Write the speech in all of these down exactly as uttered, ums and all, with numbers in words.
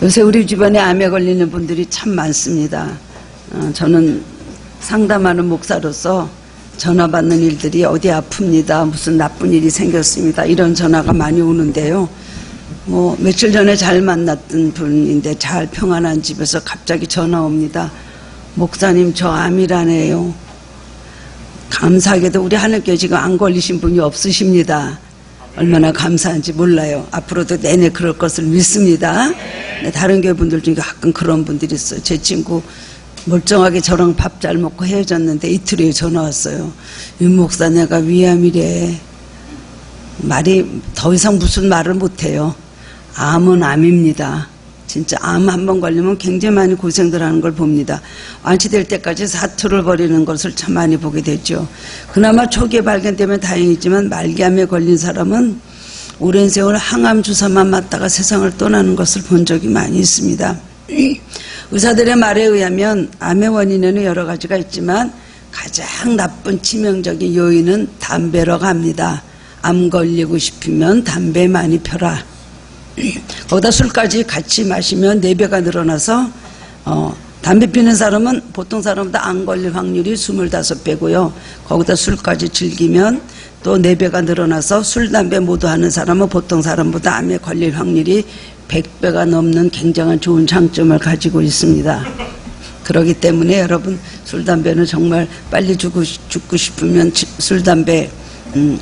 요새 우리 주변에 암에 걸리는 분들이 참 많습니다. 어, 저는 상담하는 목사로서 전화 받는 일들이 어디 아픕니다, 무슨 나쁜 일이 생겼습니다, 이런 전화가 많이 오는데요. 뭐 며칠 전에 잘 만났던 분인데 잘 평안한 집에서 갑자기 전화 옵니다. 목사님, 저 암이라네요. 감사하게도 우리 하늘교회 지금 안 걸리신 분이 없으십니다. 얼마나 감사한지 몰라요. 앞으로도 내내 그럴 것을 믿습니다. 다른 교회 분들 중에 가끔 그런 분들이 있어요. 제 친구 멀쩡하게 저랑 밥 잘 먹고 헤어졌는데 이틀 후에 전화 왔어요. 윤 목사, 내가 위암이래. 말이 더 이상 무슨 말을 못해요. 암은 암입니다. 진짜 암 한 번 걸리면 굉장히 많이 고생들 하는 걸 봅니다. 완치될 때까지 사투를 벌이는 것을 참 많이 보게 되죠. 그나마 초기에 발견되면 다행이지만 말기암에 걸린 사람은 오랜 세월 항암 주사만 맞다가 세상을 떠나는 것을 본 적이 많이 있습니다. 의사들의 말에 의하면 암의 원인에는 여러 가지가 있지만 가장 나쁜 치명적인 요인은 담배라고 합니다. 암 걸리고 싶으면 담배 많이 펴라. 거기다 술까지 같이 마시면 네 배가 늘어나서 어, 담배 피는 사람은 보통 사람보다 안 걸릴 확률이 이십오 배고요. 거기다 술까지 즐기면 또 네 배가 늘어나서 술, 담배 모두 하는 사람은 보통 사람보다 암에 걸릴 확률이 백 배가 넘는 굉장한 좋은 장점을 가지고 있습니다. 그렇기 때문에 여러분, 술, 담배는 정말 빨리 죽고, 죽고 싶으면 술, 담배 음,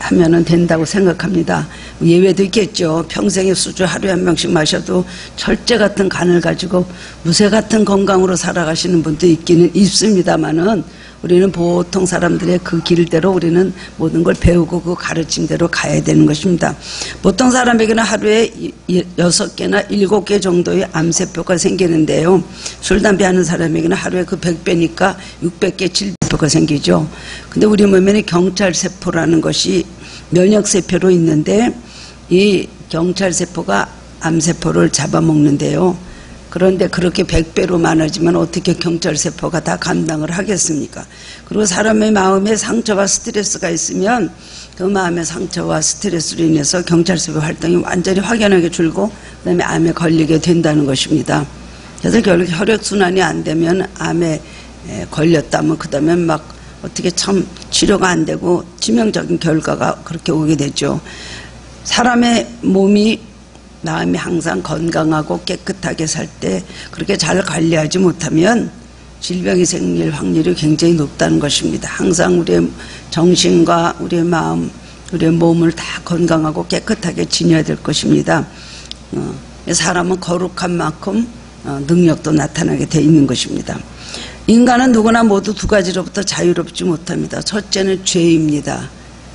하면은 된다고 생각합니다. 예외도 있겠죠. 평생에 소주 하루에 한 병씩 마셔도 철제 같은 간을 가지고 무쇠 같은 건강으로 살아가시는 분도 있기는 있습니다만은 우리는 보통 사람들의 그 길대로 우리는 모든 걸 배우고 그 가르침대로 가야 되는 것입니다. 보통 사람에게는 하루에 여섯 개나 일곱 개 정도의 암세포가 생기는데요. 술, 담배 하는 사람에게는 하루에 그 백 배니까 육백 개 질병세포가 생기죠. 근데 우리 몸에는 경찰세포라는 것이 면역세포로 있는데 이 경찰세포가 암세포를 잡아먹는데요. 그런데 그렇게 백 배로 많아지면 어떻게 경찰세포가 다 감당을 하겠습니까? 그리고 사람의 마음에 상처와 스트레스가 있으면 그 마음의 상처와 스트레스로 인해서 경찰세포 활동이 완전히 확연하게 줄고 그다음에 암에 걸리게 된다는 것입니다. 그래서 결국 혈액순환이 안 되면 암에 걸렸다면 그 다음에 막 어떻게 참 치료가 안 되고 치명적인 결과가 그렇게 오게 되죠. 사람의 몸이 마음이 항상 건강하고 깨끗하게 살 때 그렇게 잘 관리하지 못하면 질병이 생길 확률이 굉장히 높다는 것입니다. 항상 우리의 정신과 우리의 마음, 우리의 몸을 다 건강하고 깨끗하게 지녀야 될 것입니다. 사람은 거룩한 만큼 능력도 나타나게 돼 있는 것입니다. 인간은 누구나 모두 두 가지로부터 자유롭지 못합니다. 첫째는 죄입니다.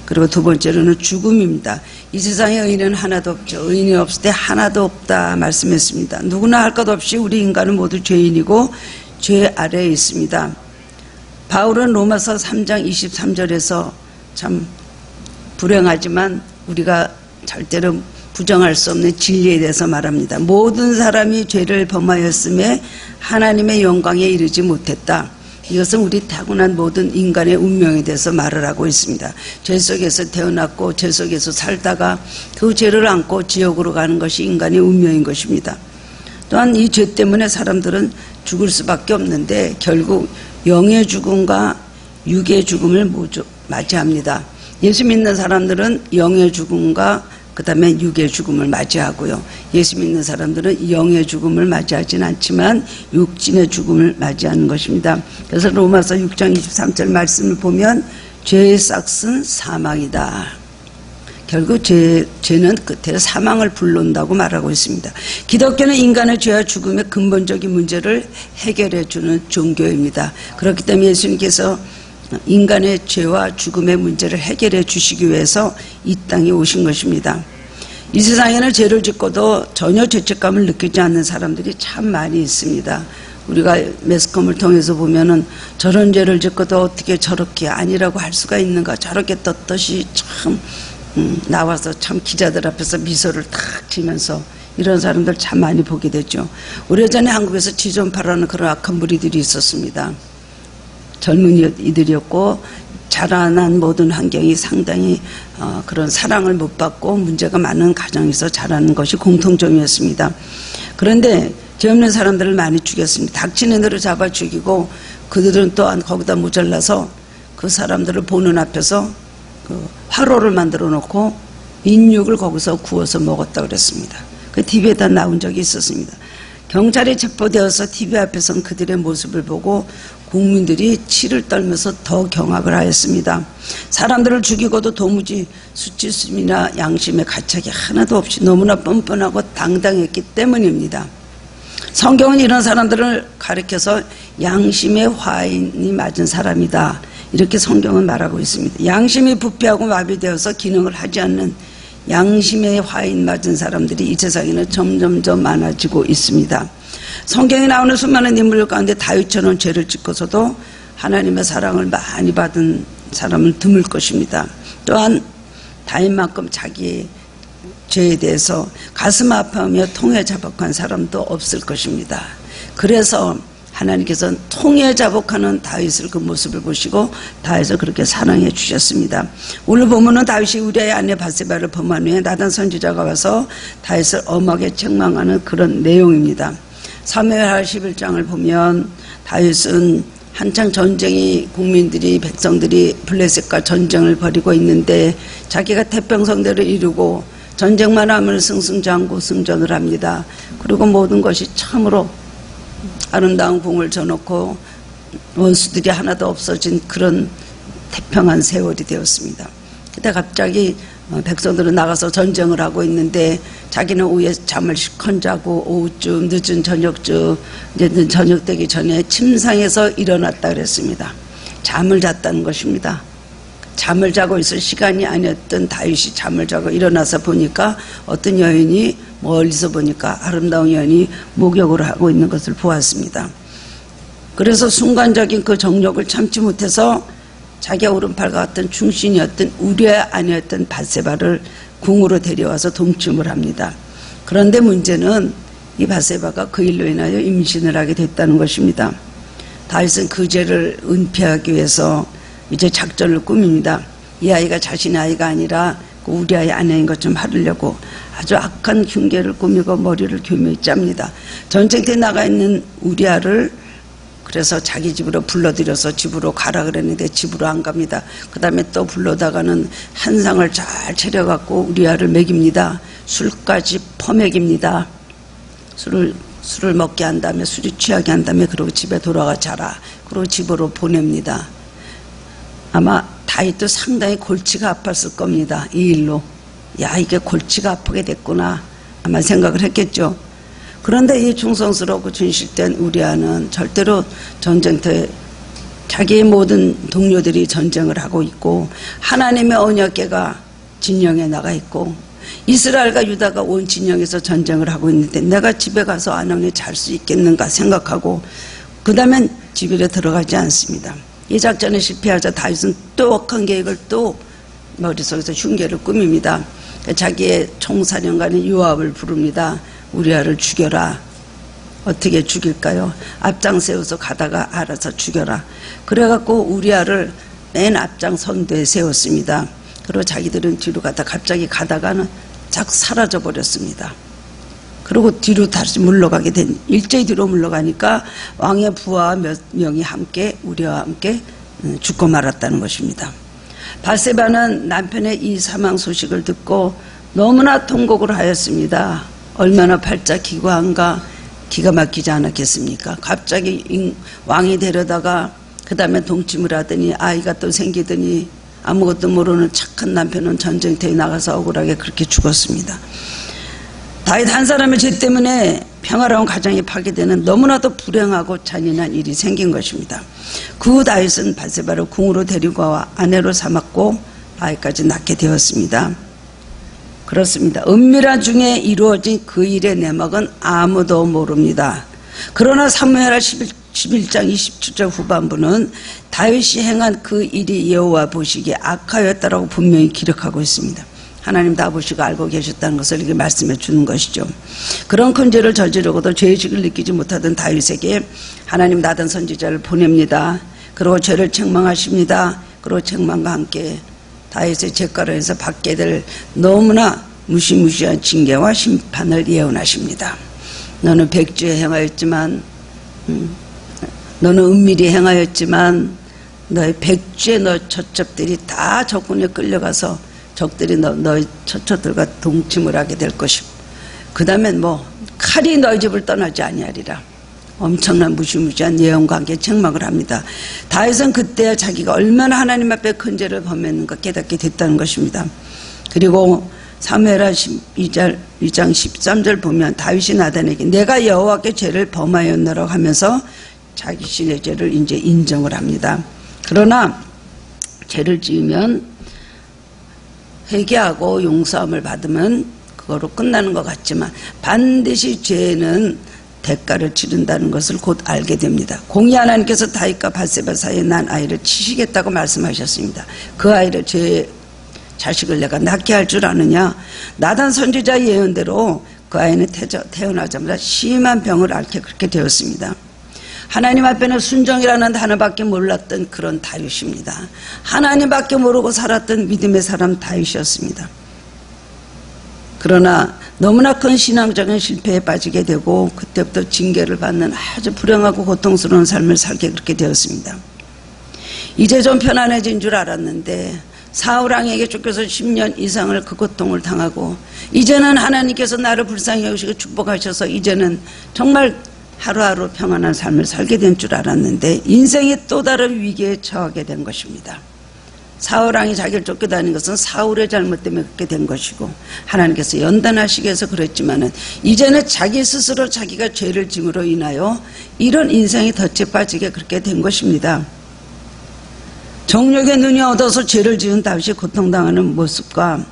그리고 두 번째로는 죽음입니다. 이 세상에 의인은 하나도 없죠. 의인이 없을 때 하나도 없다 말씀했습니다. 누구나 할 것 없이 우리 인간은 모두 죄인이고 죄 아래에 있습니다. 바울은 로마서 삼 장 이십삼 절에서 참 불행하지만 우리가 절대로 부정할 수 없는 진리에 대해서 말합니다. 모든 사람이 죄를 범하였음에 하나님의 영광에 이르지 못했다. 이것은 우리 타고난 모든 인간의 운명에 대해서 말을 하고 있습니다. 죄 속에서 태어났고 죄 속에서 살다가 그 죄를 안고 지옥으로 가는 것이 인간의 운명인 것입니다. 또한 이 죄 때문에 사람들은 죽을 수밖에 없는데 결국 영의 죽음과 육의 죽음을 모두 맞이합니다. 예수 믿는 사람들은 영의 죽음과 그 다음에 육의 죽음을 맞이하고요. 예수 믿는 사람들은 영의 죽음을 맞이하진 않지만 육신의 죽음을 맞이하는 것입니다. 그래서 로마서 육 장 이십삼 절 말씀을 보면 죄의 싹은 사망이다. 결국 죄, 죄는 끝에 사망을 불러온다고 말하고 있습니다. 기독교는 인간의 죄와 죽음의 근본적인 문제를 해결해 주는 종교입니다. 그렇기 때문에 예수님께서 인간의 죄와 죽음의 문제를 해결해 주시기 위해서 이 땅에 오신 것입니다. 이 세상에는 죄를 짓고도 전혀 죄책감을 느끼지 않는 사람들이 참 많이 있습니다. 우리가 매스컴을 통해서 보면은 저런 죄를 짓고도 어떻게 저렇게 아니라고 할 수가 있는가, 저렇게 떳떳이 참 음, 나와서 참 기자들 앞에서 미소를 탁 지면서 이런 사람들 참 많이 보게 되죠. 오래전에 한국에서 지존파라는 그런 악한 무리들이 있었습니다. 젊은이들이었고 자라난 모든 환경이 상당히 어, 그런 사랑을 못 받고 문제가 많은 가정에서 자라는 것이 공통점이었습니다. 그런데 죄 없는 사람들을 많이 죽였습니다. 닥치는 대로 잡아 죽이고, 그들은 또한 거기다 모자라서 그 사람들을 보는 앞에서 그 화로를 만들어 놓고 인육을 거기서 구워서 먹었다 그랬습니다. 그 티비에 다 나온 적이 있었습니다. 경찰에 체포되어서 티비 앞에선 그들의 모습을 보고 국민들이 치를 떨면서 더 경악을 하였습니다. 사람들을 죽이고도 도무지 수치심이나 양심의 가책이 하나도 없이 너무나 뻔뻔하고 당당했기 때문입니다. 성경은 이런 사람들을 가리켜서 양심의 화인이 맞은 사람이다, 이렇게 성경은 말하고 있습니다. 양심이 부패하고 마비되어서 기능을 하지 않는 양심의 화인 맞은 사람들이 이 세상에는 점점 더 많아지고 있습니다. 성경에 나오는 수많은 인물 가운데 다윗처럼 죄를 짓고서도 하나님의 사랑을 많이 받은 사람은 드물 것입니다. 또한 다윗만큼 자기의 죄에 대해서 가슴 아파하며 통회 자복한 사람도 없을 것입니다. 그래서 하나님께서는 통해 자복하는 다윗을 그 모습을 보시고 다윗을 그렇게 사랑해 주셨습니다. 오늘 보면은 다윗이 우리의 아내 바세바를 범한 후에 나단 선지자가 와서 다윗을 엄하게 책망하는 그런 내용입니다. 사무엘하 십일 장을 보면 다윗은 한창 전쟁이, 국민들이, 백성들이 블레셋과 전쟁을 벌이고 있는데 자기가 태평성대를 이루고 전쟁만 하면 승승장구 승전을 합니다. 그리고 모든 것이 참으로 아름다운 공을 저놓고 원수들이 하나도 없어진 그런 태평한 세월이 되었습니다. 그때 갑자기 백성들은 나가서 전쟁을 하고 있는데 자기는 오후에 잠을 실컷 자고 오후쯤 늦은 저녁쯤 이제 저녁 되기 전에 침상에서 일어났다 그랬습니다. 잠을 잤다는 것입니다. 잠을 자고 있을 시간이 아니었던 다윗이 잠을 자고 일어나서 보니까 어떤 여인이, 멀리서 보니까 아름다운 여인이 목욕을 하고 있는 것을 보았습니다. 그래서 순간적인 그 정욕을 참지 못해서 자기 오른팔과 같은 충신이었던 우리의 아내였던 바세바를 궁으로 데려와서 동침을 합니다. 그런데 문제는 이 바세바가 그 일로 인하여 임신을 하게 됐다는 것입니다. 다윗은 그 죄를 은폐하기 위해서 이제 작전을 꾸밉니다. 이 아이가 자신의 아이가 아니라 우리 아이 아내인 것 좀 하려고 아주 악한 흉계를 꾸미고 머리를 교묘히 짭니다. 전쟁터에 나가 있는 우리아를 그래서 자기 집으로 불러들여서 집으로 가라 그랬는데 집으로 안 갑니다. 그 다음에 또 불러다가는 한상을 잘 차려갖고 우리아를 먹입니다. 술까지 퍼먹입니다. 술을 술을 먹게 한 다음에 술이 취하게 한 다음에 그러고 집에 돌아가 자라. 그리고 집으로 보냅니다. 아마 다윗도 상당히 골치가 아팠을 겁니다. 이 일로, 야, 이게 골치가 아프게 됐구나 아마 생각을 했겠죠. 그런데 이 충성스럽고 진실된 우리아는 절대로 전쟁터에 자기의 모든 동료들이 전쟁을 하고 있고 하나님의 언약궤가 진영에 나가 있고 이스라엘과 유다가 온 진영에서 전쟁을 하고 있는데 내가 집에 가서 안원에 잘 수 있겠는가 생각하고 그 다음엔 집에 들어가지 않습니다. 이 작전에 실패하자 다윗은 또 억한 계획을 또 머릿속에서 흉계를 꾸밉니다. 자기의 총사령관인 요압을 부릅니다. 우리아를 죽여라. 어떻게 죽일까요? 앞장 세워서 가다가 알아서 죽여라. 그래갖고 우리아를 맨 앞장 선두에 세웠습니다. 그리고 자기들은 뒤로 가다 갑자기 가다가는 쫙 사라져버렸습니다. 그리고 뒤로 다시 물러가게 된, 일제히 뒤로 물러가니까 왕의 부하 몇 명이 함께 우리와 함께 죽고 말았다는 것입니다. 바세바는 남편의 이 사망 소식을 듣고 너무나 통곡을 하였습니다. 얼마나 팔자 기구한가, 기가 막히지 않았겠습니까? 갑자기 왕이 데려다가 그 다음에 동침을 하더니 아이가 또 생기더니 아무것도 모르는 착한 남편은 전쟁터에 나가서 억울하게 그렇게 죽었습니다. 다윗 한 사람의 죄 때문에 평화로운 가정이 파괴되는 너무나도 불행하고 잔인한 일이 생긴 것입니다. 그 후 다윗은 바세바를 궁으로 데리고 와 아내로 삼았고 아이까지 낳게 되었습니다. 그렇습니다. 은밀한 중에 이루어진 그 일의 내막은 아무도 모릅니다. 그러나 사무엘하 십일 장 이십칠 절 후반부는 다윗이 행한 그 일이 여호와 보시기에 악하였다라고 분명히 기록하고 있습니다. 하나님 다 보시고 알고 계셨다는 것을 이렇게 말씀해 주는 것이죠. 그런 큰 죄를 저지르고도 죄의식을 느끼지 못하던 다윗에게 하나님 나단 선지자를 보냅니다. 그리고 죄를 책망하십니다. 그리고 책망과 함께 다윗의 재가로에서 받게 될 너무나 무시무시한 징계와 심판을 예언하십니다. 너는 백주에 행하였지만 음, 너는 은밀히 행하였지만 너의 백주에 너의 처첩들이 다 적군에 끌려가서 적들이 너, 너의 처첩들과 동침을 하게 될 것이고 그 다음엔 뭐 칼이 너의 집을 떠나지 아니하리라 엄청난 무시무시한 예언과 함께 책망을 합니다. 다윗은 그때야 자기가 얼마나 하나님 앞에 큰 죄를 범했는가 깨닫게 됐다는 것입니다. 그리고 사무엘하 이 장 십삼 절 보면 다윗이 나단에게 내가 여호와께 죄를 범하였노라 하면서 자기 신의 죄를 이제 인정을 합니다. 그러나 죄를 지으면 회개하고 용서함을 받으면 그거로 끝나는 것 같지만 반드시 죄는 대가를 치른다는 것을 곧 알게 됩니다. 공의 하나님께서 다윗과 밧세바 사이에 난 아이를 치시겠다고 말씀하셨습니다. 그 아이를 죄 자식을 내가 낳게 할 줄 아느냐 나단 선지자 예언대로 그 아이는 태저, 태어나자마자 심한 병을 앓게 그렇게 되었습니다. 하나님 앞에는 순종이라는 단어밖에 몰랐던 그런 다윗입니다. 하나님밖에 모르고 살았던 믿음의 사람 다윗이었습니다. 그러나 너무나 큰 신앙적인 실패에 빠지게 되고 그때부터 징계를 받는 아주 불행하고 고통스러운 삶을 살게 그렇게 되었습니다. 이제 좀 편안해진 줄 알았는데 사울왕에게 쫓겨서 십 년 이상을 그 고통을 당하고 이제는 하나님께서 나를 불쌍히 여기시고 축복하셔서 이제는 정말 하루하루 평안한 삶을 살게 된 줄 알았는데 인생이 또 다른 위기에 처하게 된 것입니다. 사울왕이 자기를 쫓겨다니는 것은 사울의 잘못 때문에 그렇게 된 것이고 하나님께서 연단하시기 위해서 그랬지만은 이제는 자기 스스로 자기가 죄를 짐으로 인하여 이런 인생이 덫에 빠지게 그렇게 된 것입니다. 정욕의 눈이 어두워서 죄를 지은 다윗이 고통당하는 모습과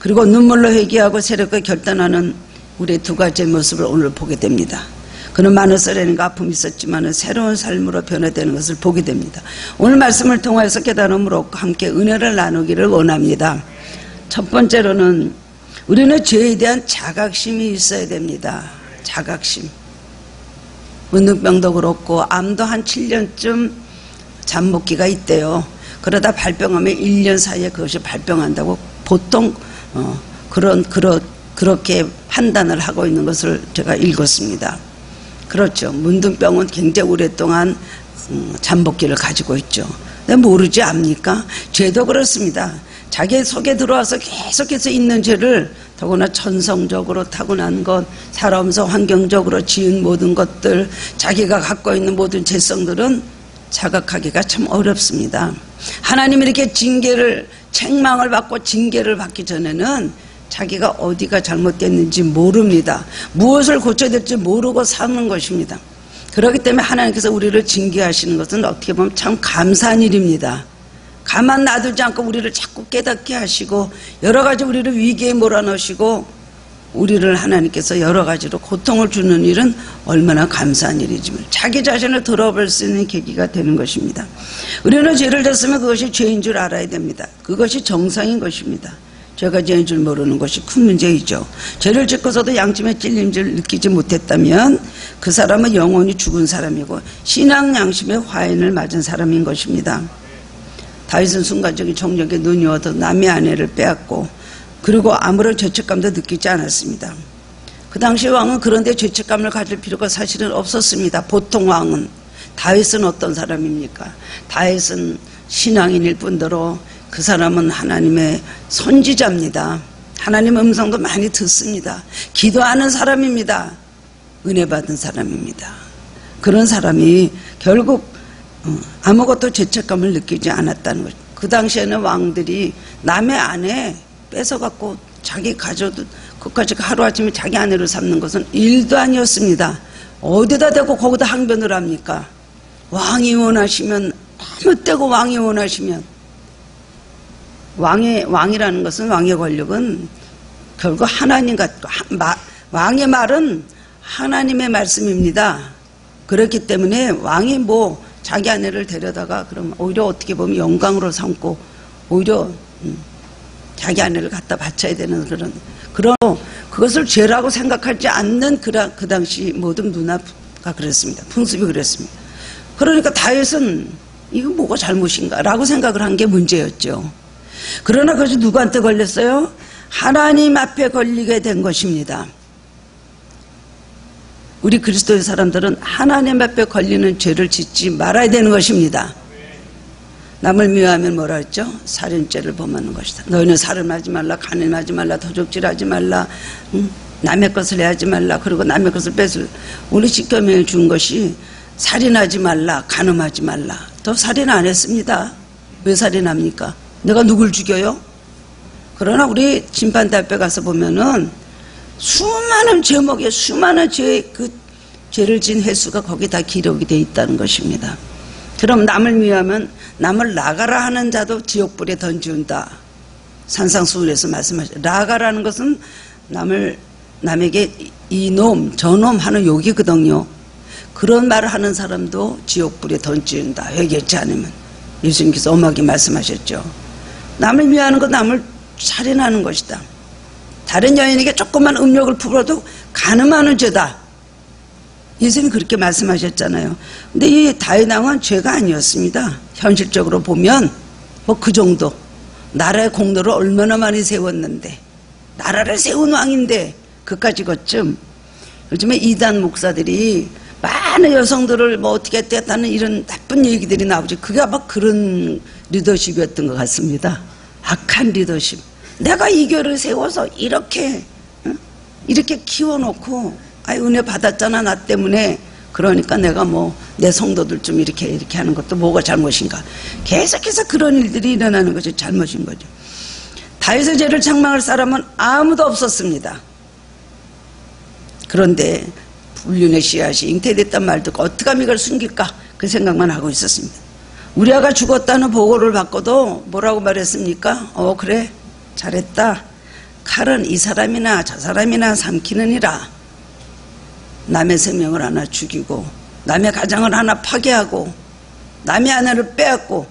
그리고 눈물로 회개하고 세력과 결단하는 우리의 두 가지의 모습을 오늘 보게 됩니다. 그는 많은 쓰레기과 아픔이 있었지만 새로운 삶으로 변화되는 것을 보게 됩니다. 오늘 말씀을 통해서 깨달음을 얻고 함께 은혜를 나누기를 원합니다. 첫 번째로는 우리는 죄에 대한 자각심이 있어야 됩니다. 자각심. 문둥병도 그렇고 암도 한 칠 년쯤 잠복기가 있대요. 그러다 발병하면 일 년 사이에 그것이 발병한다고 보통 어, 그런 그러, 그렇게 판단을 하고 있는 것을 제가 읽었습니다. 그렇죠. 문둥병은 굉장히 오랫동안 잠복기를 가지고 있죠. 근데 모르지 압니까? 죄도 그렇습니다. 자기 속에 들어와서 계속해서 있는 죄를 더구나 천성적으로 타고난 것, 살아오면서 환경적으로 지은 모든 것들, 자기가 갖고 있는 모든 죄성들은 자각하기가 참 어렵습니다. 하나님이 이렇게 징계를, 책망을 받고 징계를 받기 전에는 자기가 어디가 잘못됐는지 모릅니다. 무엇을 고쳐야 될지 모르고 사는 것입니다. 그렇기 때문에 하나님께서 우리를 징계하시는 것은 어떻게 보면 참 감사한 일입니다. 가만 놔두지 않고 우리를 자꾸 깨닫게 하시고 여러 가지 우리를 위기에 몰아넣으시고 우리를 하나님께서 여러 가지로 고통을 주는 일은 얼마나 감사한 일이지만 자기 자신을 돌아볼 수 있는 계기가 되는 것입니다. 우리는 죄를 졌으면 그것이 죄인 줄 알아야 됩니다. 그것이 정상인 것입니다. 죄가 죄인 줄 모르는 것이 큰 문제이죠. 죄를 짓고서도 양심의 찔림을 느끼지 못했다면 그 사람은 영원히 죽은 사람이고 신앙 양심의 화인을 맞은 사람인 것입니다. 다윗은 순간적인 정욕에 눈이 어두워 남의 아내를 빼앗고 그리고 아무런 죄책감도 느끼지 않았습니다. 그 당시 왕은 그런데 죄책감을 가질 필요가 사실은 없었습니다. 보통 왕은 다윗은 어떤 사람입니까? 다윗은 신앙인일 뿐더러 그 사람은 하나님의 선지자입니다. 하나님의 음성도 많이 듣습니다. 기도하는 사람입니다. 은혜 받은 사람입니다. 그런 사람이 결국 아무것도 죄책감을 느끼지 않았다는 거죠. 그 당시에는 왕들이 남의 아내 뺏어갖고 자기 가져도 그까지 하루아침에 자기 아내로 삼는 것은 일도 아니었습니다. 어디다 대고 거기다 항변을 합니까? 왕이 원하시면 아무 때고 왕이 원하시면 왕의, 왕이라는 것은 왕의 권력은 결국 하나님 같고 하, 마, 왕의 말은 하나님의 말씀입니다. 그렇기 때문에 왕이 뭐 자기 아내를 데려다가 그럼 오히려 어떻게 보면 영광으로 삼고 오히려 음, 자기 아내를 갖다 바쳐야 되는 그런 그런 그것을 죄라고 생각하지 않는 그라, 그 당시 모든 문화가 그랬습니다. 풍습이 그랬습니다. 그러니까 다윗은 이거 뭐가 잘못인가 라고 생각을 한 게 문제였죠. 그러나 그것이 누구한테 걸렸어요? 하나님 앞에 걸리게 된 것입니다. 우리 그리스도의 사람들은 하나님 앞에 걸리는 죄를 짓지 말아야 되는 것입니다. 남을 미워하면 뭐라 했죠? 살인죄를 범하는 것이다. 너희는 살인하지 말라, 간음하지 말라, 도적질하지 말라, 응? 남의 것을 해하지 말라, 그리고 남의 것을 뺏을. 오늘 십계명을 준 것이 살인하지 말라, 간음하지 말라. 더 살인 안 했습니다. 왜 살인합니까? 내가 누굴 죽여요? 그러나 우리 심판대 앞에 가서 보면은 수많은 제목에 수많은 죄, 그 죄를 진 횟수가 거기 다 기록이 돼 있다는 것입니다. 그럼 남을 미워하면 남을 나가라 하는 자도 지옥불에 던지운다. 산상수훈에서 말씀하셨죠. 나가라는 것은 남을, 남에게 이놈 저놈 하는 욕이거든요. 그런 말을 하는 사람도 지옥불에 던지운다. 회개치 않으면. 예수님께서 엄하게 말씀하셨죠. 남을 미워하는 건 남을 살인하는 것이다. 다른 여인에게 조금만 음욕을 풀어도 간음하는 죄다. 예수님이 그렇게 말씀하셨잖아요. 근데 이 다윗 왕은 죄가 아니었습니다. 현실적으로 보면 뭐 그 정도 나라의 공로를 얼마나 많이 세웠는데, 나라를 세운 왕인데 그까지 것쯤. 요즘에 이단 목사들이 많은 여성들을 뭐 어떻게 했다는 이런 나쁜 얘기들이 나오지. 그게 아마 그런 리더십이었던 것 같습니다. 악한 리더십. 내가 이 교를 세워서 이렇게 이렇게 키워놓고, 아이 은혜 받았잖아 나 때문에, 그러니까 내가 뭐 내 성도들 좀 이렇게 이렇게 하는 것도 뭐가 잘못인가. 계속해서 그런 일들이 일어나는 것이 잘못인 거죠. 다윗의 죄를 책망할 사람은 아무도 없었습니다. 그런데 불륜의 씨앗이 잉태됐단 말 듣고 어떡하면 이걸 숨길까 그 생각만 하고 있었습니다. 우리아가 죽었다는 보고를 받고도 뭐라고 말했습니까? 어 그래 잘했다. 칼은 이 사람이나 저 사람이나 삼키느니라. 남의 생명을 하나 죽이고, 남의 가정을 하나 파괴하고, 남의 아내를 빼앗고,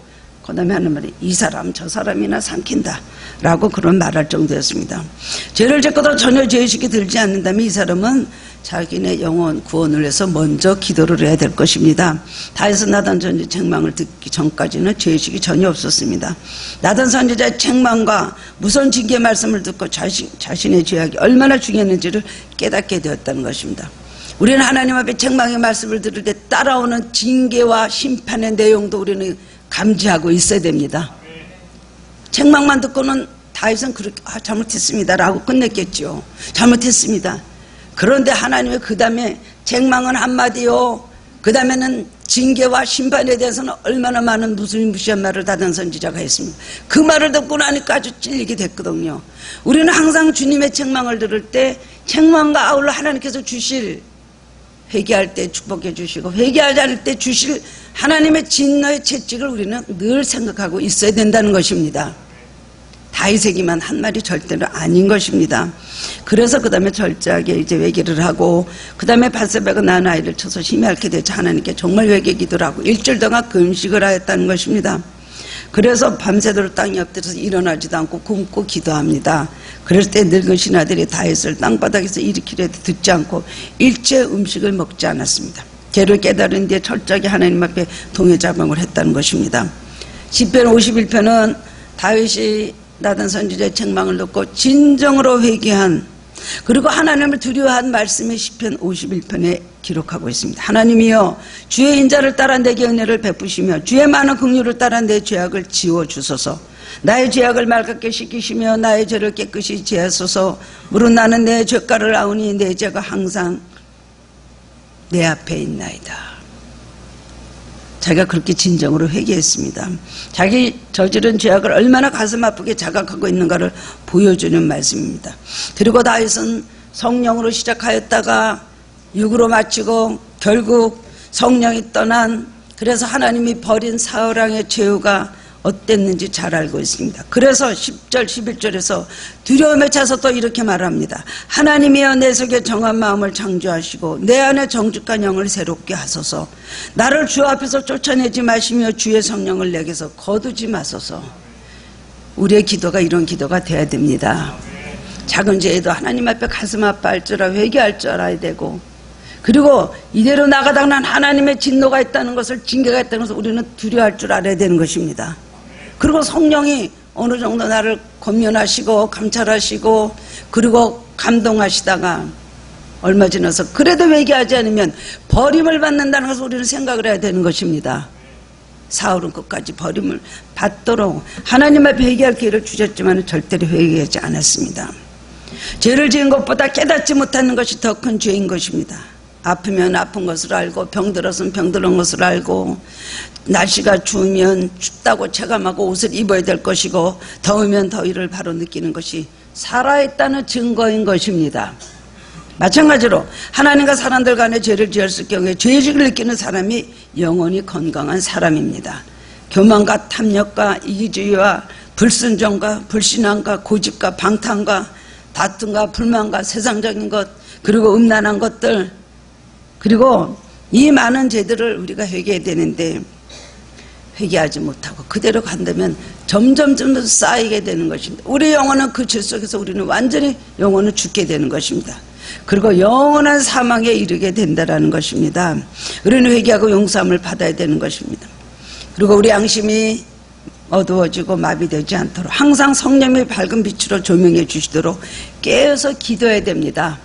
그 다음에 하는 말이 이 사람 저 사람이나 삼킨다 라고 그런 말할 정도였습니다. 죄를 짓고도 전혀 죄의식이 들지 않는다면 이 사람은 자기네 영혼 구원을 해서 먼저 기도를 해야 될 것입니다. 다윗은 나단 선지자의 책망을 듣기 전까지는 죄의식이 전혀 없었습니다. 나단 선지자의 책망과 무서운 징계의 말씀을 듣고 자신, 자신의 죄악이 얼마나 중요했는지를 깨닫게 되었다는 것입니다. 우리는 하나님 앞에 책망의 말씀을 들을 때 따라오는 징계와 심판의 내용도 우리는 감지하고 있어야 됩니다. 책망만 듣고는 다윗은 그렇게 아, 잘못했습니다 라고 끝냈겠죠. 잘못했습니다. 그런데 하나님의 그 다음에 책망은 한마디요, 그 다음에는 징계와 심판에 대해서는 얼마나 많은 무시무시한 말을 다단 선지자가 했습니다. 그 말을 듣고 나니까 아주 찔리게 됐거든요. 우리는 항상 주님의 책망을 들을 때 책망과 아울러 하나님께서 주실, 회개할 때 축복해 주시고 회개하지 않을 때 주실 하나님의 진노의 채찍을 우리는 늘 생각하고 있어야 된다는 것입니다. 다윗에게만 한 말이 절대로 아닌 것입니다. 그래서 그 다음에 절제하게 이제 회개를 하고, 그 다음에 밧세바가 낳은 아이를 쳐서 심히 앓게 되자 하나님께 정말 회개 기도를 하고 일주일 동안 금식을 하였다는 것입니다. 그래서 밤새도록 땅에 엎드려서 일어나지도 않고 굶고 기도합니다. 그럴 때 늙은 신하들이 다윗을 땅바닥에서 일으키려 해도 듣지 않고 일체 음식을 먹지 않았습니다. 죄를 깨달은 뒤에 철저하게 하나님 앞에 동해자방을 했다는 것입니다. 시편 오십일 편은 다윗이 나단 선지자의 책망을 듣고 진정으로 회개한, 그리고 하나님을 두려워한 말씀이 시편 오십일 편에 기록하고 있습니다. 하나님이여 주의 인자를 따라 내게 은혜를 베푸시며 주의 많은 긍휼을 따라 내 죄악을 지워주소서. 나의 죄악을 맑게 씻기시며 나의 죄를 깨끗이 제하소서. 무릇 나는 내 죄가를 아오니 내 죄가 항상 내 앞에 있나이다. 자기가 그렇게 진정으로 회개했습니다. 자기 저지른 죄악을 얼마나 가슴 아프게 자각하고 있는가를 보여주는 말씀입니다. 그리고 다윗은 성령으로 시작하였다가 육으로 마치고 결국 성령이 떠난, 그래서 하나님이 버린 사울왕의 최후가 어땠는지 잘 알고 있습니다. 그래서 십 절 십일 절에서 두려움에 차서 또 이렇게 말합니다. 하나님이여 내 속에 정한 마음을 창조하시고 내 안에 정직한 영을 새롭게 하소서. 나를 주 앞에서 쫓아내지 마시며 주의 성령을 내게서 거두지 마소서. 우리의 기도가 이런 기도가 돼야 됩니다. 작은 죄에도 하나님 앞에 가슴 아파할 줄 알고 회개할 줄 알아야 되고, 그리고 이대로 나가다가는 하나님의 진노가 있다는 것을, 징계가 있다는 것을 우리는 두려워할 줄 알아야 되는 것입니다. 그리고 성령이 어느 정도 나를 권면하시고 감찰하시고 그리고 감동하시다가 얼마 지나서 그래도 회개하지 않으면 버림을 받는다는 것을 우리는 생각을 해야 되는 것입니다. 사울은 끝까지 버림을 받도록 하나님 앞에 회개할 기회를 주셨지만 절대로 회개하지 않았습니다. 죄를 지은 것보다 깨닫지 못하는 것이 더 큰 죄인 것입니다. 아프면 아픈 것을 알고, 병들었으면 병들은 것을 알고, 날씨가 추우면 춥다고 체감하고 옷을 입어야 될 것이고, 더우면 더위를 바로 느끼는 것이 살아있다는 증거인 것입니다. 마찬가지로 하나님과 사람들 간에 죄를 지었을 경우에 죄의식을 느끼는 사람이 영원히 건강한 사람입니다. 교만과 탐욕과 이기주의와 불순종과 불신앙과 고집과 방탕과 다툼과 불만과 세상적인 것, 그리고 음란한 것들, 그리고 이 많은 죄들을 우리가 회개해야 되는데 회개하지 못하고 그대로 간다면 점점 점점 쌓이게 되는 것입니다. 우리 영혼은 그 죄 속에서 우리는 완전히 영혼을 죽게 되는 것입니다. 그리고 영원한 사망에 이르게 된다는 것입니다. 우리는 회개하고 용서함을 받아야 되는 것입니다. 그리고 우리 양심이 어두워지고 마비되지 않도록 항상 성령의 밝은 빛으로 조명해 주시도록 깨어서 기도해야 됩니다.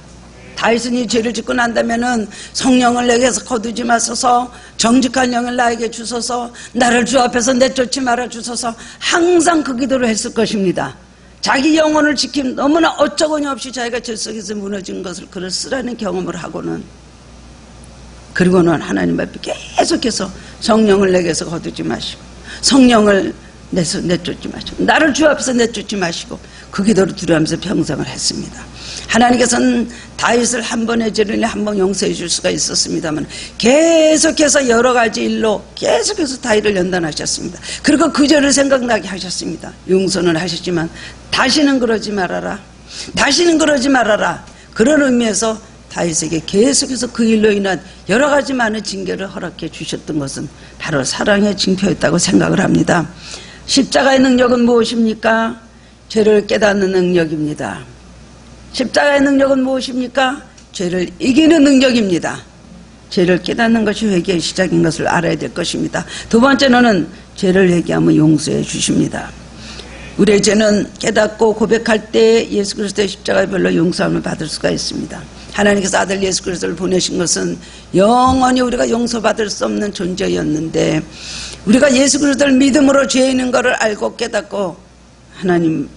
다윗이 죄를 짓고 난다면은 성령을 내게서 거두지 마소서, 정직한 영을 나에게 주소서, 나를 주 앞에서 내쫓지 말아 주소서, 항상 그 기도를 했을 것입니다. 자기 영혼을 지킴, 너무나 어처구니 없이 자기가 죄 속에서 무너진 것을 그를 쓰라는 경험을 하고는, 그리고는 하나님 앞에 계속해서 성령을 내게서 거두지 마시고, 성령을 내서 내쫓지 마시고, 나를 주 앞에서 내쫓지 마시고, 그 기도를 두려워하면서 평생을 했습니다. 하나님께서는 다윗을 한 번의 죄를 한 번 용서해 줄 수가 있었습니다만 계속해서 여러 가지 일로 계속해서 다윗을 연단하셨습니다. 그리고 그 죄를 생각나게 하셨습니다. 용서는 하셨지만 다시는 그러지 말아라, 다시는 그러지 말아라, 그런 의미에서 다윗에게 계속해서 그 일로 인한 여러 가지 많은 징계를 허락해 주셨던 것은 바로 사랑의 징표였다고 생각을 합니다. 십자가의 능력은 무엇입니까? 죄를 깨닫는 능력입니다. 십자가의 능력은 무엇입니까? 죄를 이기는 능력입니다. 죄를 깨닫는 것이 회개의 시작인 것을 알아야 될 것입니다. 두 번째로는 죄를 회개하면 용서해 주십니다. 우리의 죄는 깨닫고 고백할 때 예수 그리스도의 십자가의 별로 용서함을 받을 수가 있습니다. 하나님께서 아들 예수 그리스도를 보내신 것은 영원히 우리가 용서받을 수 없는 존재였는데, 우리가 예수 그리스도를 믿음으로 죄 있는 것을 알고 깨닫고 하나님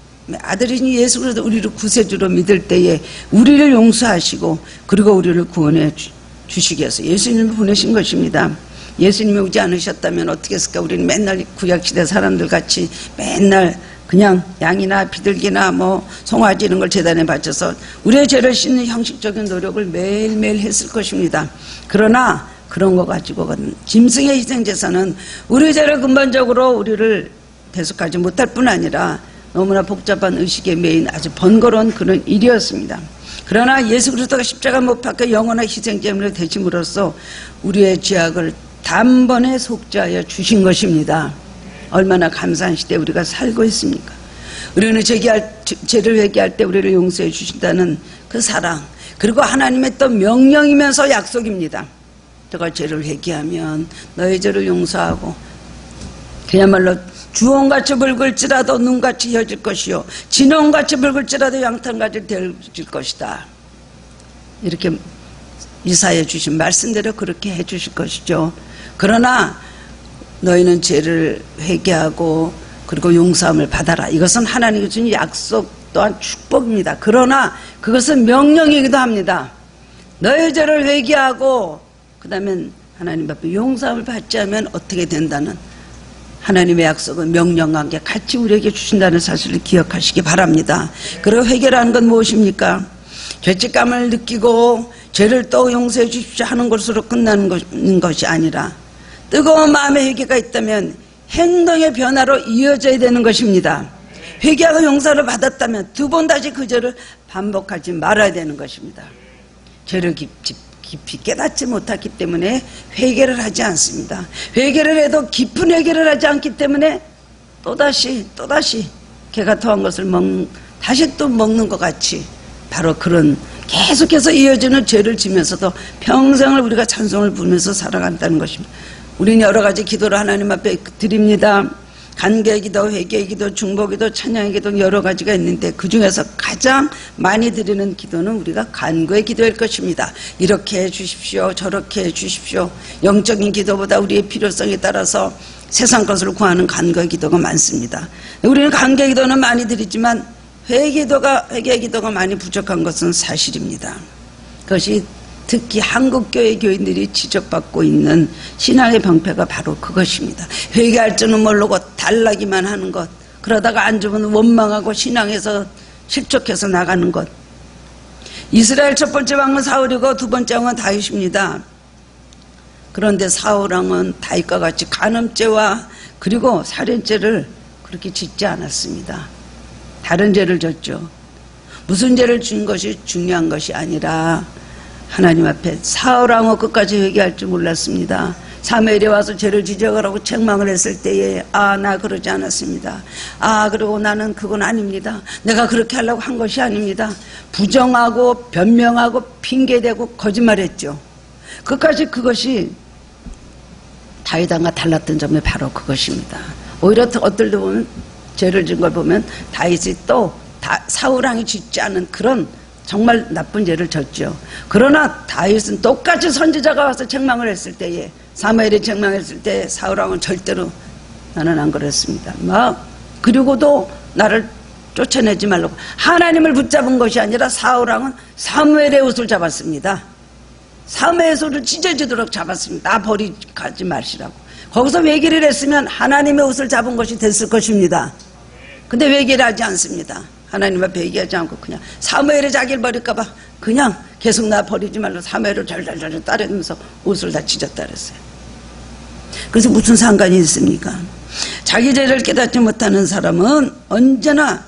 아들인 예수 그리스도 우리를 구세주로 믿을 때에 우리를 용서하시고 그리고 우리를 구원해 주시기 위해서 예수님을 보내신 것입니다. 예수님이 오지 않으셨다면 어떻게 했을까? 우리는 맨날 구약시대 사람들 같이 맨날 그냥 양이나 비둘기나 뭐 송아지 이런 걸 제단에 바쳐서 우리의 죄를 씻는 형식적인 노력을 매일매일 했을 것입니다. 그러나 그런 거 가지고는 짐승의 희생제사는 우리의 죄를 근본적으로 우리를 대속하지 못할 뿐 아니라 너무나 복잡한 의식에 매인 아주 번거로운 그런 일이었습니다. 그러나 예수 그리스도가 십자가 못 박혀 영원한 희생제물을 대심으로써 우리의 죄악을 단번에 속죄하여 주신 것입니다. 얼마나 감사한 시대에 우리가 살고 있습니까? 우리는 죄기할, 죄를 회개할 때 우리를 용서해 주신다는 그 사랑, 그리고 하나님의 또 명령이면서 약속입니다. 너가 죄를 회개하면 너의 죄를 용서하고 그야말로 주홍같이 붉을지라도 눈같이 혀질 것이요 진홍같이 붉을지라도 양탄같이 되어질 것이다. 이렇게 이사야 주신 말씀대로 그렇게 해 주실 것이죠. 그러나 너희는 죄를 회개하고 그리고 용서함을 받아라. 이것은 하나님이 주신 약속 또한 축복입니다. 그러나 그것은 명령이기도 합니다. 너희 죄를 회개하고 그 다음엔 하나님 앞에 용서함을 받지 않으면 어떻게 된다는 하나님의 약속은 명령과 함께 같이 우리에게 주신다는 사실을 기억하시기 바랍니다. 그리고 회개라는 건 무엇입니까? 죄책감을 느끼고 죄를 또 용서해 주십시오 하는 것으로 끝나는 것이 아니라 뜨거운 마음의 회개가 있다면 행동의 변화로 이어져야 되는 것입니다. 회개하고 용서를 받았다면 두 번 다시 그 죄를 반복하지 말아야 되는 것입니다. 죄를 깊이, 깊이 깨닫지 못했기 때문에 회개를 하지 않습니다. 회개를 해도 깊은 회개를 하지 않기 때문에 또다시 또다시 개가 토한 것을 먹, 다시 또 먹는 것 같이 바로 그런 계속해서 이어지는 죄를 지면서도 평생을 우리가 찬송을 부르면서 살아간다는 것입니다. 우리는 여러 가지 기도를 하나님 앞에 드립니다. 간구의 기도, 회개의 기도, 중보 기도, 찬양의 기도 여러 가지가 있는데 그 중에서 가장 많이 드리는 기도는 우리가 간구의 기도일 것입니다. 이렇게 해주십시오, 저렇게 해주십시오. 영적인 기도보다 우리의 필요성에 따라서 세상 것을 구하는 간구의 기도가 많습니다. 우리는 간구의 기도는 많이 드리지만 회개기도가, 회개기도가 많이 부족한 것은 사실입니다. 그것이 특히 한국교회 교인들이 지적받고 있는 신앙의 병폐가 바로 그것입니다. 회개할 줄은 모르고 달라기만 하는 것, 그러다가 안 좋으면 원망하고 신앙에서 실족해서 나가는 것. 이스라엘 첫 번째 왕은 사울이고 두 번째 왕은 다윗입니다. 그런데 사울 왕은 다윗과 같이 간음죄와 그리고 살인죄를 그렇게 짓지 않았습니다. 다른 죄를 졌죠. 무슨 죄를 준 것이 중요한 것이 아니라 하나님 앞에 사울왕후 끝까지 회개할 줄 몰랐습니다. 사무엘이 와서 죄를 지적하라고 책망을 했을 때에 아, 나 그러지 않았습니다. 아, 그리고 나는 그건 아닙니다. 내가 그렇게 하려고 한 것이 아닙니다. 부정하고 변명하고 핑계대고 거짓말했죠. 끝까지 그것이 다윗왕과 달랐던 점이 바로 그것입니다. 오히려 어떨때 보면 죄를 진 걸 보면 다윗이 또 사울왕이 짓지 않은 그런 정말 나쁜 죄를 졌죠. 그러나 다윗은 똑같이 선지자가 와서 책망을 했을 때에, 사무엘이 책망했을 때 사울왕은 절대로 나는 안 그랬습니다, 막 그리고도 나를 쫓아내지 말라고 하나님을 붙잡은 것이 아니라 사울왕은 사무엘의 옷을 잡았습니다. 사무엘의 옷을 찢어지도록 잡았습니다. 나 버리지 마시라고. 거기서 회개를 했으면 하나님의 옷을 잡은 것이 됐을 것입니다. 근데 회개를 하지 않습니다. 하나님 앞에 얘기하지 않고 그냥 사무엘이 자기를 버릴까봐 그냥 계속 나 버리지 말라 사무엘을 절절절 따르면서 옷을 다 찢었다 그랬어요. 그래서 무슨 상관이 있습니까? 자기 죄를 깨닫지 못하는 사람은 언제나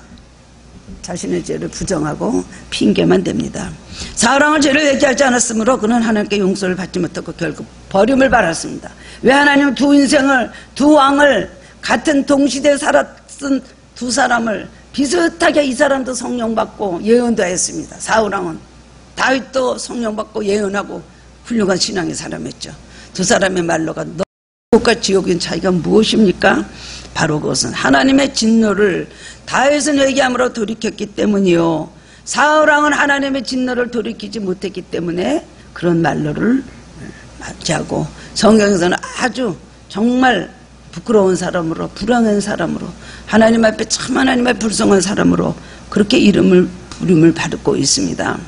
자신의 죄를 부정하고 핑계만 댑니다. 사랑을 죄를 얘기하지 않았으므로 그는 하나님께 용서를 받지 못하고 결국 버림을 받았습니다. 왜 하나님은 두 인생을, 두 왕을, 같은 동시대에 살았던 두 사람을 비슷하게, 이 사람도 성령 받고 예언도 했습니다. 사울왕은, 다윗도 성령 받고 예언하고 훌륭한 신앙의 사람이었죠. 두 사람의 말로가 너과 지옥인 차이가 무엇입니까? 바로 그것은 하나님의 진노를 다윗은 회개함으로 돌이켰기 때문이요, 사울왕은 하나님의 진노를 돌이키지 못했기 때문에 그런 말로를 맞이하고, 성경에서는 아주 정말 부끄러운 사람으로, 불행한 사람으로, 하나님 앞에 참 하나님 앞에 불성한 사람으로 그렇게 이름을 부름을 받고 있습니다.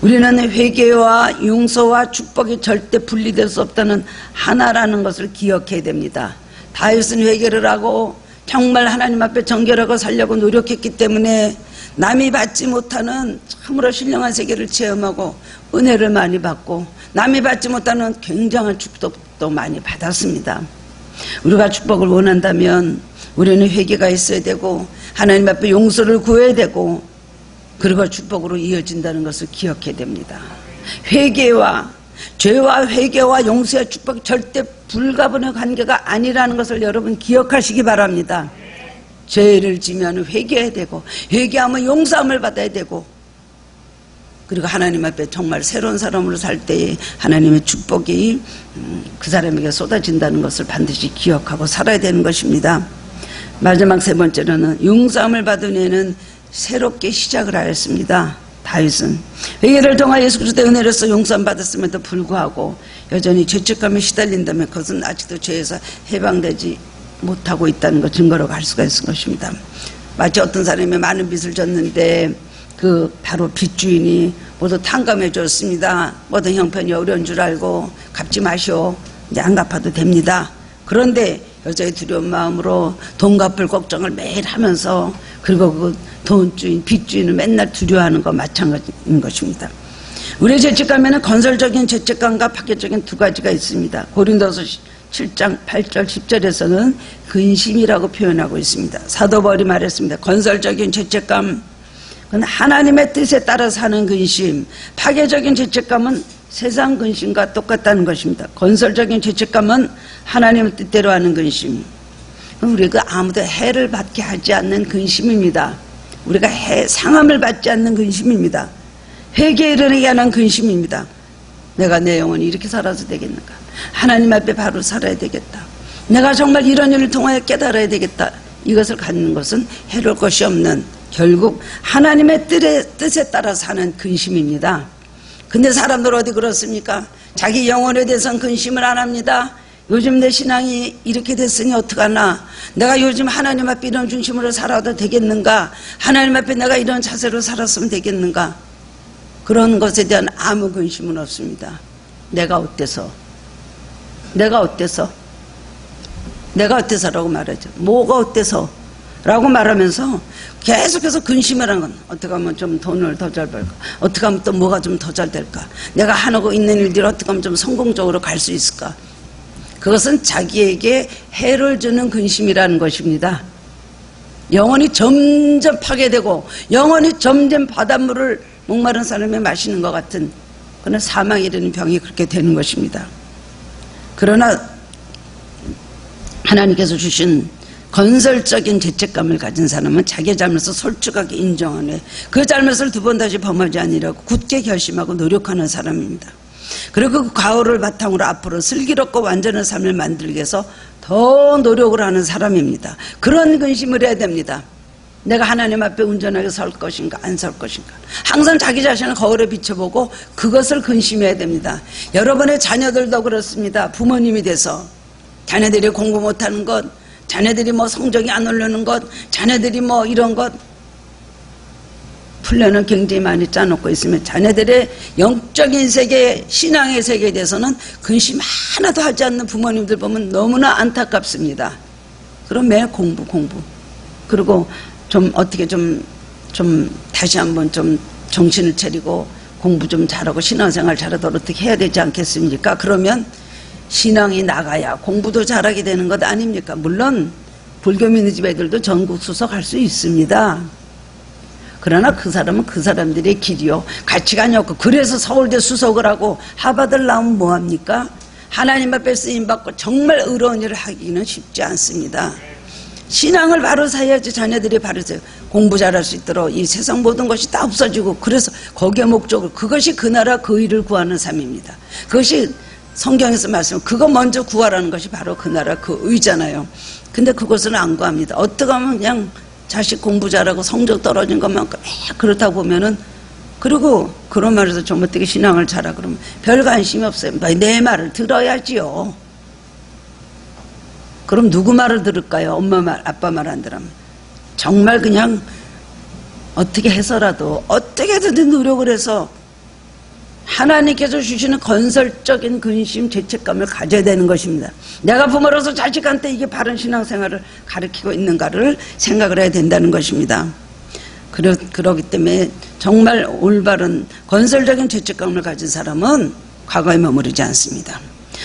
우리는 회개와 용서와 축복이 절대 분리될 수 없다는 하나라는 것을 기억해야 됩니다. 다윗은 회개를 하고 정말 하나님 앞에 정결하고 살려고 노력했기 때문에 남이 받지 못하는 참으로 신령한 세계를 체험하고 은혜를 많이 받고, 남이 받지 못하는 굉장한 축복도 많이 받았습니다. 우리가 축복을 원한다면 우리는 회개가 있어야 되고, 하나님 앞에 용서를 구해야 되고, 그리고 축복으로 이어진다는 것을 기억해야 됩니다. 회개와 죄와 회개와 용서의 축복이 절대 불가분의 관계가 아니라는 것을 여러분 기억하시기 바랍니다. 죄를 지면 회개해야 되고, 회개하면 용서함을 받아야 되고, 그리고 하나님 앞에 정말 새로운 사람으로 살 때에 하나님의 축복이 그 사람에게 쏟아진다는 것을 반드시 기억하고 살아야 되는 것입니다. 마지막 세 번째로는 용서함을 받은 후에는 새롭게 시작을 하였습니다. 다윗은 회개를 통하여 예수 그리스도의 은혜로서 용서함 받았음에도 불구하고 여전히 죄책감에 시달린다면 그것은 아직도 죄에서 해방되지 못하고 있다는 것 증거로 갈 수가 있을 것입니다. 마치 어떤 사람이 많은 빚을 졌는데 그 바로 빚주인이 모두 탕감해 줬습니다. 모든 형편이 어려운 줄 알고 갚지 마시오, 이제 안 갚아도 됩니다. 그런데 여전히 두려운 마음으로 돈 갚을 걱정을 매일 하면서, 그리고 그 돈주인, 빚주인을 맨날 두려워하는 거 마찬가지인 것입니다. 우리의 죄책감에는 건설적인 죄책감과 파괴적인 두 가지가 있습니다. 고린도서 칠 장 팔 절 십 절에서는 근심이라고 표현하고 있습니다. 사도 바울이 말했습니다. 건설적인 죄책감, 그건 하나님의 뜻에 따라 사는 근심, 파괴적인 죄책감은 세상 근심과 똑같다는 것입니다. 건설적인 죄책감은 하나님의 뜻대로 하는 근심, 우리가 아무도 해를 받게 하지 않는 근심입니다. 우리가 해, 상함을 받지 않는 근심입니다. 회개를 해야 하는 근심입니다. 내가 내 영혼이 이렇게 살아도 되겠는가, 하나님 앞에 바로 살아야 되겠다, 내가 정말 이런 일을 통하여 깨달아야 되겠다, 이것을 갖는 것은 해로울 것이 없는, 결국 하나님의 뜻에 따라 사는 근심입니다. 근데 사람들 어디 그렇습니까? 자기 영혼에 대해서는 근심을 안 합니다. 요즘 내 신앙이 이렇게 됐으니 어떡하나, 내가 요즘 하나님 앞에 이런 중심으로 살아도 되겠는가, 하나님 앞에 내가 이런 자세로 살았으면 되겠는가, 그런 것에 대한 아무 근심은 없습니다. 내가 어때서, 내가 어때서, 내가 어때서 라고 말하죠. 뭐가 어때서 라고 말하면서 계속해서 근심이라는 건, 어떻게 하면 좀 돈을 더 잘 벌까, 어떻게 하면 또 뭐가 좀 더 잘 될까, 내가 하고 있는 일들을 어떻게 하면 좀 성공적으로 갈 수 있을까, 그것은 자기에게 해를 주는 근심이라는 것입니다. 영혼이 점점 파괴되고 영혼이 점점 바닷물을 목마른 사람이 마시는 것 같은 그런 사망이라는 병이 그렇게 되는 것입니다. 그러나 하나님께서 주신 건설적인 죄책감을 가진 사람은 자기의 잘못을 솔직하게 인정하네, 그 잘못을 두 번 다시 범하지 않으려고 굳게 결심하고 노력하는 사람입니다. 그리고 그 과오를 바탕으로 앞으로 슬기롭고 완전한 삶을 만들기 위해서 더 노력을 하는 사람입니다. 그런 근심을 해야 됩니다. 내가 하나님 앞에 온전하게 설 것인가 안 설 것인가, 항상 자기 자신을 거울에 비춰보고 그것을 근심해야 됩니다. 여러분의 자녀들도 그렇습니다. 부모님이 돼서 자녀들이 공부 못하는 것, 자녀들이 뭐 성적이 안 오르는 것, 자녀들이 뭐 이런 것, 훈련을 굉장히 많이 짜놓고 있으면 자녀들의 영적인 세계, 신앙의 세계에 대해서는 근심 하나도 하지 않는 부모님들 보면 너무나 안타깝습니다. 그럼 매일 공부 공부, 그리고 좀 어떻게 좀, 좀 다시 한번 좀 정신을 차리고 공부 좀 잘하고 신앙생활 잘하도록 어떻게 해야 되지 않겠습니까? 그러면 신앙이 나가야 공부도 잘하게 되는 것 아닙니까? 물론 불교 믿는집 애들도 전국수석 할 수 있습니다. 그러나 그 사람은 그 사람들의 길이요, 가치관이 없고, 그래서 서울대 수석을 하고 하버드를 나오면 뭐합니까? 하나님 앞에 쓰임받고 정말 의로운 일을 하기는 쉽지 않습니다. 신앙을 바로 사야지 자녀들이 바로 사요. 공부 잘할 수 있도록 이 세상 모든 것이 다 없어지고, 그래서 거기에 목적을, 그것이 그 나라 그 일을 구하는 삶입니다. 그것이 성경에서 말씀, 그거 먼저 구하라는 것이 바로 그 나라 그 의잖아요. 근데 그것은 안 구합니다. 어떻게 하면 그냥 자식 공부 잘하고 성적 떨어진 것만 그렇다 보면은, 그리고 그런 말에서 좀 어떻게 신앙을 잘하고 그러면 별 관심이 없어요. 내 말을 들어야지요. 그럼 누구 말을 들을까요? 엄마 말, 아빠 말 안 들으면 정말 그냥 어떻게 해서라도, 어떻게 해서든 노력을 해서 하나님께서 주시는 건설적인 근심, 죄책감을 가져야 되는 것입니다. 내가 부모로서 자식한테 이게 바른 신앙생활을 가르치고 있는가를 생각을 해야 된다는 것입니다. 그러, 그러기 때문에 정말 올바른 건설적인 죄책감을 가진 사람은 과거에 머무르지 않습니다.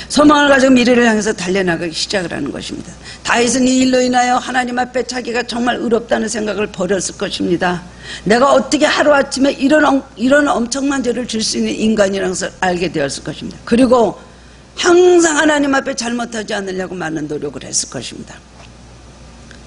소망을 가지고 미래를 향해서 달려나가기 시작을 하는 것입니다. 다윗은 이 일로 인하여 하나님 앞에 자기가 정말 의롭다는 생각을 버렸을 것입니다. 내가 어떻게 하루아침에 이런, 이런 엄청난 죄를 질 수 있는 인간이라는 것을 알게 되었을 것입니다. 그리고 항상 하나님 앞에 잘못하지 않으려고 많은 노력을 했을 것입니다.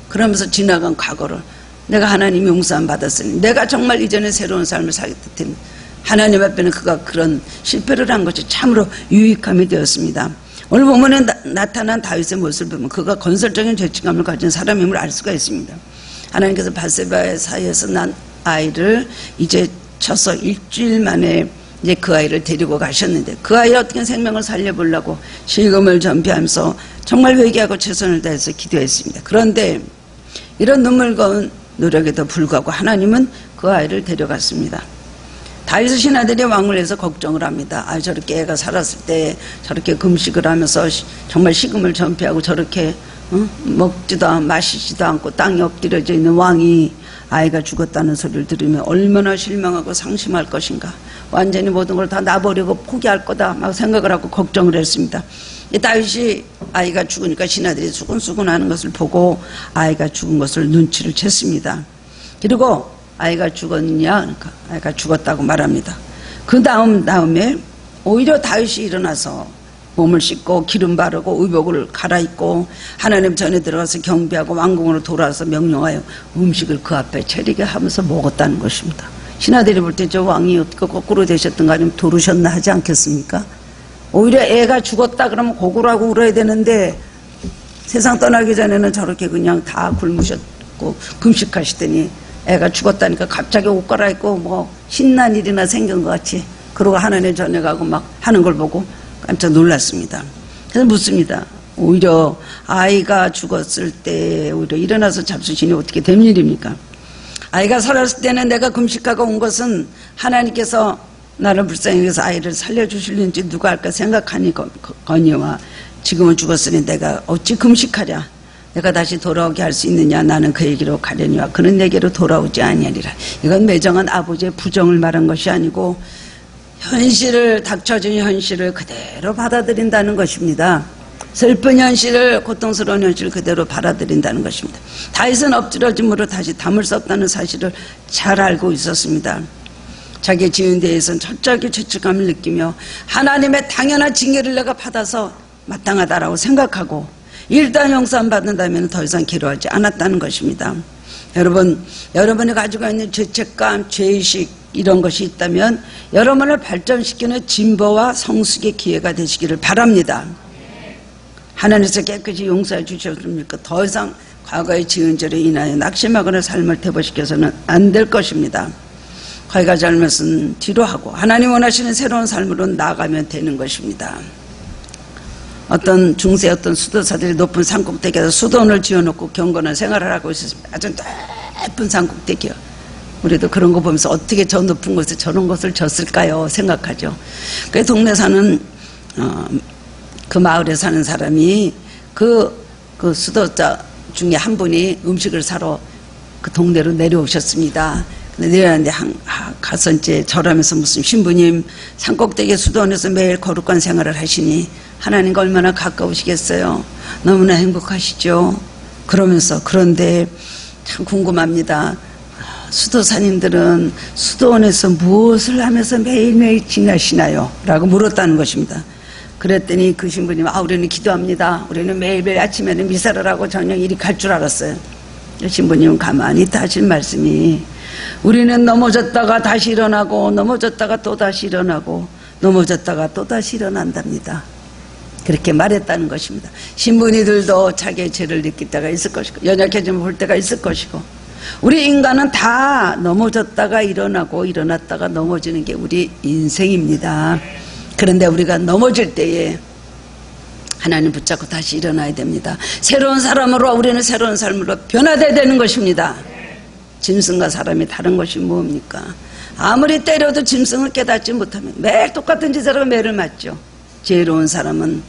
그러면서 지나간 과거를, 내가 하나님 용서함 받았으니 내가 정말 이전에 새로운 삶을 살게 됐는, 하나님 앞에는 그가 그런 실패를 한 것이 참으로 유익함이 되었습니다. 오늘 보면 나타난 다윗의 모습을 보면 그가 건설적인 죄책감을 가진 사람임을 알 수가 있습니다. 하나님께서 바세바의 사이에서 난 아이를 이제 쳐서 일주일 만에 이제 그 아이를 데리고 가셨는데, 그 아이의 어떻게 생명을 살려보려고 실금을 전폐하면서 정말 회개하고 최선을 다해서 기도했습니다. 그런데 이런 눈물거운 노력에도 불구하고 하나님은 그 아이를 데려갔습니다. 다윗의 신하들이 왕을 해서 걱정을 합니다. 아, 저렇게 애가 살았을 때 저렇게 금식을 하면서 정말 식음을 전폐하고 저렇게 어? 먹지도 마시지도 않고 땅에 엎드려져 있는 왕이 아이가 죽었다는 소리를 들으면 얼마나 실망하고 상심할 것인가, 완전히 모든 걸 다 놔버리고 포기할 거다 막 생각을 하고 걱정을 했습니다. 이 다윗이 아이가 죽으니까 신하들이 수근수근하는 것을 보고 아이가 죽은 것을 눈치를 챘습니다. 그리고 아이가 죽었냐, 그러니까 아이가 죽었다고 말합니다. 그 다음 다음에 오히려 다윗이 일어나서 몸을 씻고 기름 바르고 의복을 갈아입고 하나님 전에 들어가서 경배하고 왕궁으로 돌아와서 명령하여 음식을 그 앞에 차리게 하면서 먹었다는 것입니다. 신하들이 볼 때 저 왕이 거꾸로 되셨던 거 아니면 도르셨나 하지 않겠습니까? 오히려 애가 죽었다 그러면 고구라고 울어야 되는데 세상 떠나기 전에는 저렇게 그냥 다 굶으셨고 금식하시더니 애가 죽었다니까 갑자기 옷 갈아입고 뭐 신난 일이나 생긴 것 같이 그러고 하나님 전해가고 막 하는 걸 보고 깜짝 놀랐습니다. 그래서 묻습니다. 오히려 아이가 죽었을 때 오히려 일어나서 잡수시니 어떻게 된 일입니까? 아이가 살았을 때는 내가 금식하고 온 것은 하나님께서 나를 불쌍히 여기서 아이를 살려주실는지 누가 알까 생각하니 거니와 지금은 죽었으니 내가 어찌 금식하랴 내가 다시 돌아오게 할 수 있느냐 나는 그 얘기로 가려니와 그런 내게로 돌아오지 아니하리라. 이건 매정한 아버지의 부정을 말한 것이 아니고 현실을 닥쳐진 현실을 그대로 받아들인다는 것입니다. 슬픈 현실을 고통스러운 현실을 그대로 받아들인다는 것입니다. 다윗은 엎드려짐으로 다시 담을 수 없다는 사실을 잘 알고 있었습니다. 자기의 지은 데에선 철저하게 죄책감을 느끼며 하나님의 당연한 징계를 내가 받아서 마땅하다라고 생각하고 일단 용서 안 받는다면 더 이상 괴로워하지 않았다는 것입니다. 여러분, 여러분이 가지고 있는 죄책감, 죄의식 이런 것이 있다면 여러분을 발전시키는 진보와 성숙의 기회가 되시기를 바랍니다. 하나님께서 깨끗이 용서해 주셨습니까? 더 이상 과거의 지은 죄로 인하여 낙심하거나 삶을 퇴보시켜서는 안 될 것입니다. 과거의 잘못은 뒤로 하고 하나님 원하시는 새로운 삶으로 나아가면 되는 것입니다. 어떤 중세 어떤 수도사들이 높은 산꼭대기에서 수도원을 지어놓고 경건한 생활을 하고 있었습니다. 아주 예쁜 산꼭대기요. 우리도 그런 거 보면서 어떻게 저 높은 곳에 저런 것을 졌을까요? 생각하죠. 그 동네 사는 어, 그 마을에 사는 사람이 그, 그 수도자 중에 한 분이 음식을 사러 그 동네로 내려오셨습니다. 근데 내려왔는데 한, 아, 가서 이제 절하면서 무슨 신부님 산꼭대기 수도원에서 매일 거룩한 생활을 하시니 하나님과 얼마나 가까우시겠어요? 너무나 행복하시죠? 그러면서 그런데 참 궁금합니다. 수도사님들은 수도원에서 무엇을 하면서 매일매일 지내시나요? 라고 물었다는 것입니다. 그랬더니 그 신부님, 아, 우리는 기도합니다. 우리는 매일매일 아침에는 미사를 하고 저녁 일이 갈 줄 알았어요. 신부님은 가만히 있다 하신 말씀이 우리는 넘어졌다가 다시 일어나고 넘어졌다가 또 다시 일어나고 넘어졌다가 또 다시 일어난답니다. 그렇게 말했다는 것입니다. 신부님들도 자기의 죄를 느낄 때가 있을 것이고 연약해지면 볼 때가 있을 것이고 우리 인간은 다 넘어졌다가 일어나고 일어났다가 넘어지는 게 우리 인생입니다. 그런데 우리가 넘어질 때에 하나님 붙잡고 다시 일어나야 됩니다. 새로운 사람으로 우리는 새로운 삶으로 변화돼야 되는 것입니다. 짐승과 사람이 다른 것이 뭡니까? 아무리 때려도 짐승은 깨닫지 못하면 매일 똑같은 짓을 하고 매를 맞죠. 지혜로운 사람은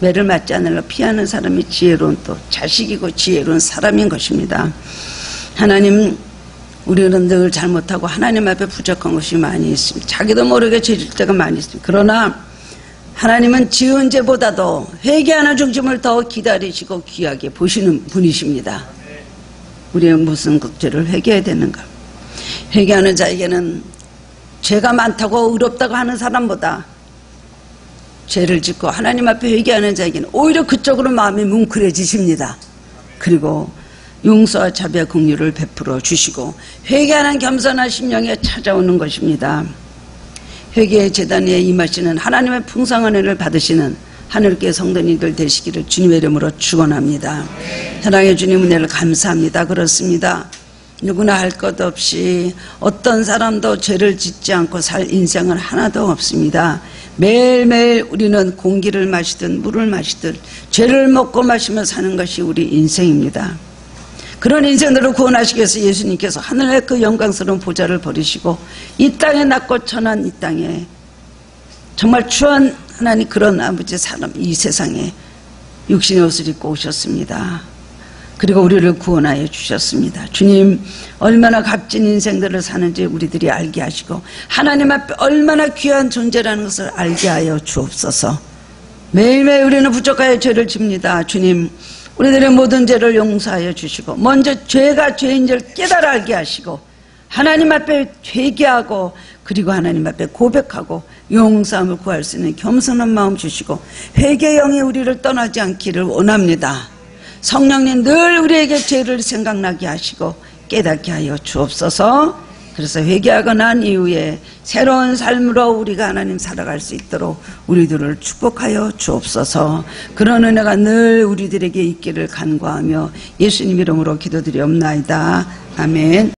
매를 맞지 않으려 피하는 사람이 지혜로운 또 자식이고 지혜로운 사람인 것입니다. 하나님, 우리는 늘 잘못하고 하나님 앞에 부족한 것이 많이 있습니다. 자기도 모르게 죄질 때가 많이 있습니다. 그러나 하나님은 지은 죄보다도 회개하는 중심을 더 기다리시고 귀하게 보시는 분이십니다. 우리는 무슨 극죄를 회개해야 되는가? 회개하는 자에게는 죄가 많다고 의롭다고 하는 사람보다 죄를 짓고 하나님 앞에 회개하는 자에게는 오히려 그쪽으로 마음이 뭉클해지십니다. 그리고 용서와 자비와 긍휼을 베풀어 주시고 회개하는 겸손한 심령에 찾아오는 것입니다. 회개의 제단에 임하시는 하나님의 풍성한 은혜를 받으시는 하늘께 성도님들 되시기를 주님의 이름으로 축원합니다. 사랑의 주님 은혜를 감사합니다. 그렇습니다. 누구나 할 것 없이 어떤 사람도 죄를 짓지 않고 살 인생은 하나도 없습니다. 매일매일 우리는 공기를 마시든 물을 마시든 죄를 먹고 마시며 사는 것이 우리 인생입니다. 그런 인생으로 구원하시기 위해서 예수님께서 하늘의 그 영광스러운 보좌를 버리시고 이 땅에 낮고 천한 이 땅에 정말 추한 하나님 그런 아버지 사람 이 세상에 육신의 옷을 입고 오셨습니다. 그리고 우리를 구원하여 주셨습니다. 주님, 얼마나 값진 인생들을 사는지 우리들이 알게 하시고 하나님 앞에 얼마나 귀한 존재라는 것을 알게 하여 주옵소서. 매일매일 우리는 부족하여 죄를 집니다. 주님, 우리들의 모든 죄를 용서하여 주시고 먼저 죄가 죄인지를 깨달아 알게 하시고 하나님 앞에 회개하고 그리고 하나님 앞에 고백하고 용서함을 구할 수 있는 겸손한 마음 주시고 회개의 영이 우리를 떠나지 않기를 원합니다. 성령님 늘 우리에게 죄를 생각나게 하시고 깨닫게 하여 주옵소서. 그래서 회개하고 난 이후에 새로운 삶으로 우리가 하나님 살아갈 수 있도록 우리들을 축복하여 주옵소서. 그런 은혜가 늘 우리들에게 있기를 간구하며 예수님 이름으로 기도드리옵나이다. 아멘.